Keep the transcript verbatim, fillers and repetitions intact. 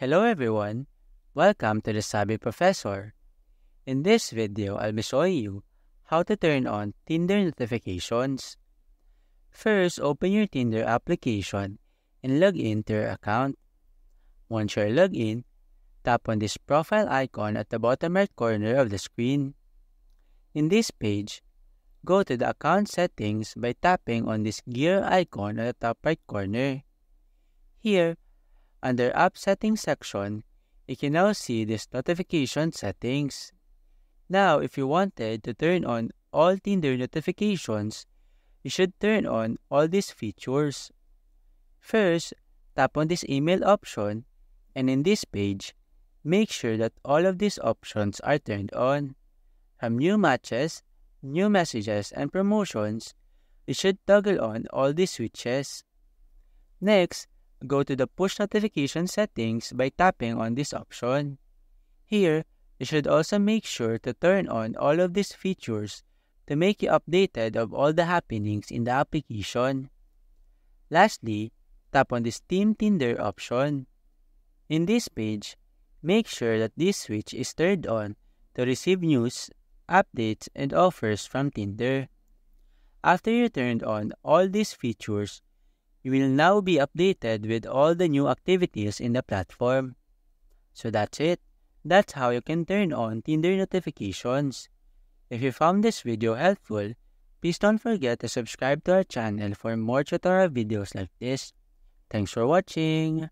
Hello everyone, welcome to The Savvy Professor. In this video, I'll be showing you how to turn on Tinder notifications. First, open your Tinder application and log in to your account. Once you're logged in, tap on this profile icon at the bottom right corner of the screen. In this page, go to the account settings by tapping on this gear icon at the top right corner. Here, under App Settings section, you can now see this notification settings. Now, if you wanted to turn on all Tinder notifications, you should turn on all these features. First, tap on this email option, and in this page, make sure that all of these options are turned on. From new matches, new messages, and promotions, you should toggle on all these switches. Next, go to the push notification settings by tapping on this option. Here, you should also make sure to turn on all of these features to make you updated of all the happenings in the application. Lastly, tap on this Team Tinder option. In this page, make sure that this switch is turned on to receive news, updates, and offers from Tinder. After you turned on all these features, you will now be updated with all the new activities in the platform. So that's it. That's how you can turn on Tinder notifications. If you found this video helpful, please don't forget to subscribe to our channel for more tutorial videos like this. Thanks for watching!